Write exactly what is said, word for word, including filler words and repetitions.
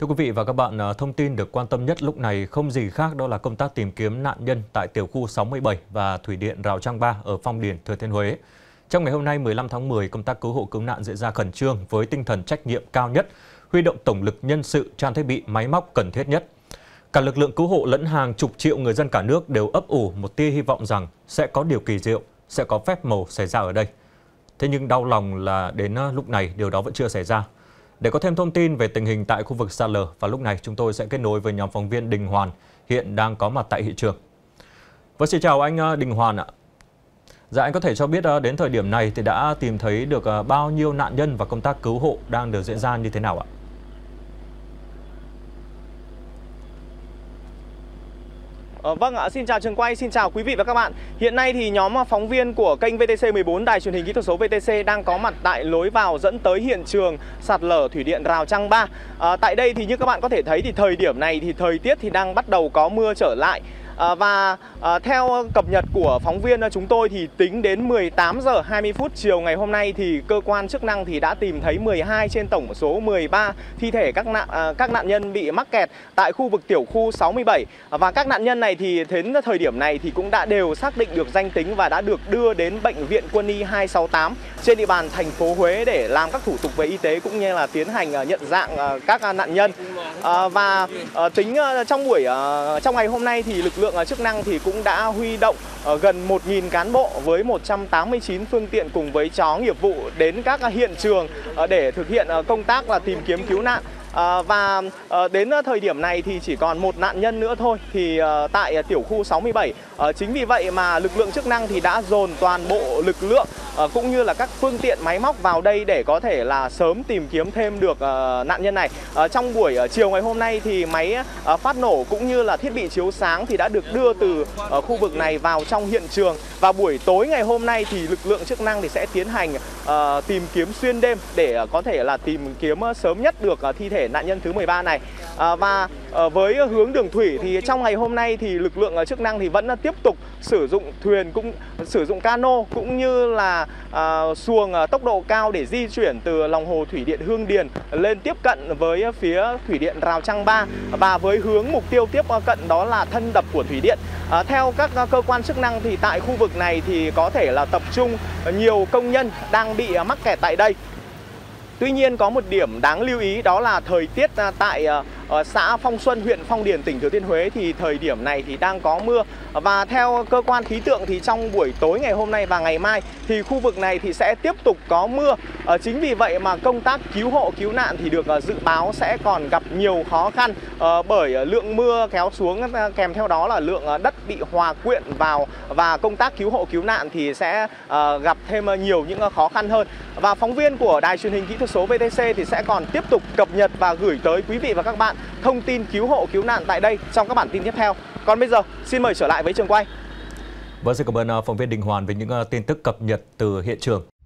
Thưa quý vị và các bạn, thông tin được quan tâm nhất lúc này không gì khác đó là công tác tìm kiếm nạn nhân tại tiểu khu sáu mươi bảy và thủy điện Rào Trăng ba ở Phong Điền, Thừa Thiên Huế. Trong ngày hôm nay mười lăm tháng mười, công tác cứu hộ cứu nạn diễn ra khẩn trương với tinh thần trách nhiệm cao nhất, huy động tổng lực nhân sự, trang thiết bị, máy móc cần thiết nhất. Cả lực lượng cứu hộ lẫn hàng chục triệu người dân cả nước đều ấp ủ một tia hy vọng rằng sẽ có điều kỳ diệu, sẽ có phép màu xảy ra ở đây. Thế nhưng đau lòng là đến lúc này điều đó vẫn chưa xảy ra. Để có thêm thông tin về tình hình tại khu vực sạt lở, và lúc này chúng tôi sẽ kết nối với nhóm phóng viên Đình Hoàn hiện đang có mặt tại hiện trường. Vâng, xin chào anh Đình Hoàn ạ. Dạ, anh có thể cho biết đến thời điểm này thì đã tìm thấy được bao nhiêu nạn nhân và công tác cứu hộ đang được diễn ra như thế nào ạ? Vâng ạ, xin chào trường quay, xin chào quý vị và các bạn. Hiện nay thì nhóm phóng viên của kênh VTC mười bốn đài truyền hình kỹ thuật số vê tê xê đang có mặt tại lối vào dẫn tới hiện trường sạt lở thủy điện Rào Trăng ba. À, tại đây thì như các bạn có thể thấy thì thời điểm này thì thời tiết thì đang bắt đầu có mưa trở lại. À, và à, theo cập nhật của phóng viên chúng tôi thì tính đến mười tám giờ hai mươi phút chiều ngày hôm nay thì cơ quan chức năng thì đã tìm thấy mười hai trên tổng số mười ba thi thể các nạn à, các nạn nhân bị mắc kẹt tại khu vực tiểu khu sáu mươi bảy, và các nạn nhân này thì đến thời điểm này thì cũng đã đều xác định được danh tính và đã được đưa đến bệnh viện quân y hai sáu tám trên địa bàn thành phố Huế để làm các thủ tục về y tế cũng như là tiến hành à, nhận dạng à, các nạn nhân. À, và à, tính à, trong buổi à, trong ngày hôm nay thì lực lượng chức năng thì cũng đã huy động gần một nghìn cán bộ với một trăm tám mươi chín phương tiện cùng với chó nghiệp vụ đến các hiện trường để thực hiện công tác là tìm kiếm cứu nạn. À, và à, đến thời điểm này thì chỉ còn một nạn nhân nữa thôi thì à, tại à, tiểu khu sáu mươi bảy. À, chính vì vậy mà lực lượng chức năng thì đã dồn toàn bộ lực lượng à, cũng như là các phương tiện máy móc vào đây để có thể là sớm tìm kiếm thêm được à, nạn nhân này. À, trong buổi à, chiều ngày hôm nay thì máy à, phát nổ cũng như là thiết bị chiếu sáng thì đã được đưa từ à, khu vực này vào trong hiện trường, và buổi tối ngày hôm nay thì lực lượng chức năng thì sẽ tiến hành à, tìm kiếm xuyên đêm để à, có thể là tìm kiếm à, sớm nhất được à, thi thể nạn nhân thứ mười ba này. À, và à, với hướng đường thủy thì trong ngày hôm nay thì lực lượng chức năng thì vẫn tiếp tục sử dụng thuyền, cũng sử dụng cano cũng như là à, xuồng à, tốc độ cao để di chuyển từ lòng hồ thủy điện Hương Điền lên tiếp cận với phía thủy điện Rào Trăng ba, và với hướng mục tiêu tiếp cận đó là thân đập của thủy điện. À, theo các cơ quan chức năng thì tại khu vực này thì có thể là tập trung nhiều công nhân đang bị mắc kẹt tại đây. Tuy nhiên có một điểm đáng lưu ý đó là thời tiết tại xã Phong Xuân, huyện Phong Điền, tỉnh Thừa Thiên Huế thì thời điểm này thì đang có mưa, và theo cơ quan khí tượng thì trong buổi tối ngày hôm nay và ngày mai thì khu vực này thì sẽ tiếp tục có mưa. Chính vì vậy mà công tác cứu hộ cứu nạn thì được dự báo sẽ còn gặp nhiều khó khăn bởi lượng mưa kéo xuống, kèm theo đó là lượng đất bị hòa quyện vào, và công tác cứu hộ cứu nạn thì sẽ gặp thêm nhiều những khó khăn hơn. Và phóng viên của đài truyền hình kỹ thuật số vê tê xê thì sẽ còn tiếp tục cập nhật và gửi tới quý vị và các bạn thông tin cứu hộ cứu nạn tại đây trong các bản tin tiếp theo. Còn bây giờ xin mời trở lại với trường quay. Vâng, xin cảm ơn phóng viên Đình Hoàn với những tin tức cập nhật từ hiện trường.